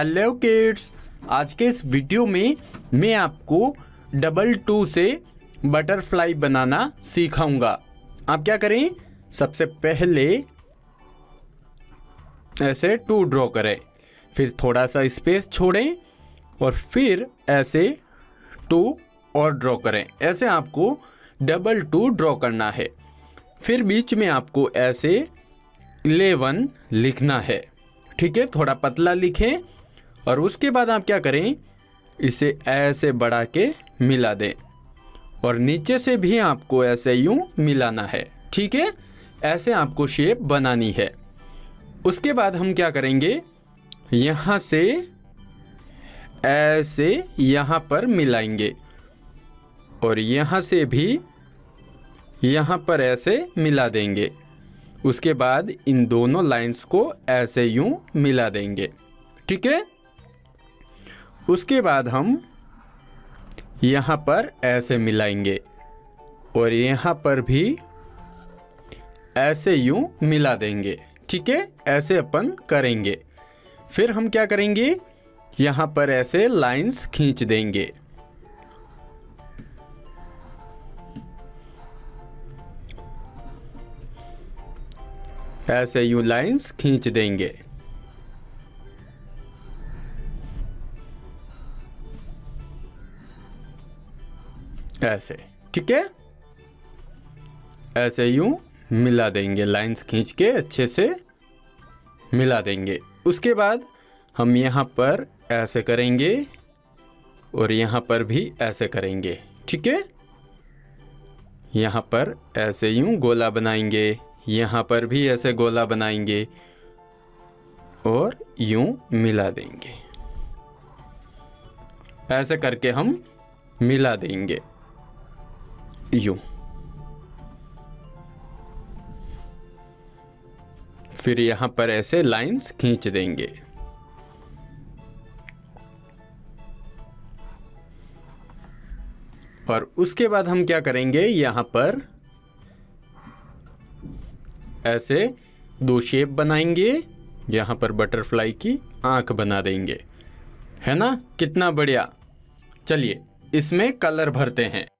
Hello kids, आज के इस वीडियो में मैं आपको 2 से बटरफ्लाई बनाना सिखाऊंगा। आप क्या करें, सबसे पहले ऐसे 2 ड्रॉ करें, फिर थोड़ा सा स्पेस छोड़ें और फिर ऐसे 2 और ड्रॉ करें। ऐसे आपको 2 ड्रॉ करना है। फिर बीच में आपको ऐसे 11 लिखना है, ठीक है, थोड़ा पतला लिखें। और उसके बाद आप क्या करें, इसे ऐसे बढ़ा के मिला दें और नीचे से भी आपको ऐसे यूं मिलाना है, ठीक है। ऐसे आपको शेप बनानी है। उसके बाद हम क्या करेंगे, यहाँ से ऐसे यहाँ पर मिलाएंगे और यहाँ से भी यहाँ पर ऐसे मिला देंगे। उसके बाद इन दोनों लाइंस को ऐसे यूं मिला देंगे, ठीक है। उसके बाद हम यहाँ पर ऐसे मिलाएंगे और यहाँ पर भी ऐसे यूं मिला देंगे, ठीक है। ऐसे अपन करेंगे। फिर हम क्या करेंगे, यहाँ पर ऐसे लाइंस खींच देंगे ऐसे यूं लाइंस खींच देंगे। ऐसे, ठीक है, ऐसे यूं मिला देंगे, लाइंस खींच के अच्छे से मिला देंगे। उसके बाद हम यहाँ पर ऐसे करेंगे और यहाँ पर भी ऐसे करेंगे, ठीक है। यहाँ पर ऐसे यूं गोला बनाएंगे, यहाँ पर भी ऐसे गोला बनाएंगे और यूं मिला देंगे। ऐसे करके हम मिला देंगे यूं। फिर यहाँ पर ऐसे लाइंस खींच देंगे। और उसके बाद हम क्या करेंगे, यहाँ पर ऐसे 2 शेप बनाएंगे, यहाँ पर बटरफ्लाई की आँख बना देंगे, है ना। कितना बढ़िया। चलिए इसमें कलर भरते हैं।